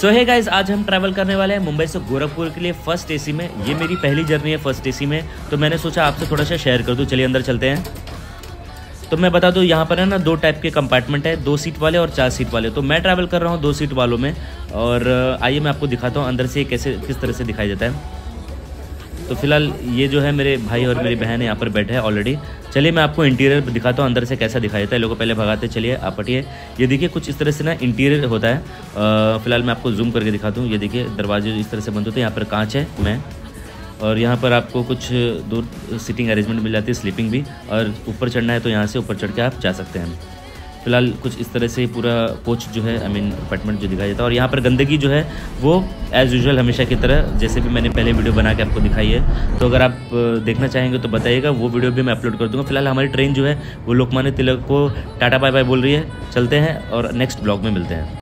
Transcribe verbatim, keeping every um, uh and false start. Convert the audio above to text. सो hey guys, आज हम travel करने वाले हैं मुंबई से गोरखपुर के लिए फर्स्ट एसी में। ये मेरी पहली जर्नी है फर्स्ट एसी में, तो मैंने सोचा आपसे थोड़ा सा शेयर कर दूं। चलिए अंदर चलते हैं। तो मैं बता दूं, यहाँ पर है ना दो टाइप के कंपार्टमेंट है, दो सीट वाले और चार सीट वाले। तो मैं ट्रैवल कर रहा हूँ दो सीट वालों में, और आइए मैं आपको दिखाता हूँ अंदर से कैसे किस तरह से दिखाई देता है। तो फिलहाल ये जो है मेरे भाई और मेरी बहन यहाँ पर बैठे हैं ऑलरेडी। चलिए मैं आपको इंटीरियर दिखाता हूँ अंदर से कैसा दिखाई देता है। लोगों पहले भगाते, चलिए आप हटिए। ये देखिए कुछ इस तरह से ना इंटीरियर होता है। फिलहाल मैं आपको जूम करके दिखाता हूँ। ये देखिए दरवाजे इस तरह से बंद होते हैं, यहाँ पर कांच है मैं, और यहाँ पर आपको कुछ दूर सिटिंग अरेंजमेंट मिल जाती है, स्लीपिंग भी। और ऊपर चढ़ना है तो यहाँ से ऊपर चढ़ के आप जा सकते हैं। फिलहाल कुछ इस तरह से पूरा कोच जो है, आई मीन अपार्टमेंट जो दिखाई देता है। और यहाँ पर गंदगी जो है वो एज़ यूजुअल हमेशा की तरह, जैसे भी मैंने पहले वीडियो बना के आपको दिखाई है, तो अगर आप देखना चाहेंगे तो बताइएगा, वो वीडियो भी मैं अपलोड कर दूँगा। फिलहाल हमारी ट्रेन जो है वो लोकमान्य तिलक को टाटा पापाई बोल रही है। चलते हैं और नेक्स्ट ब्लॉग में मिलते हैं।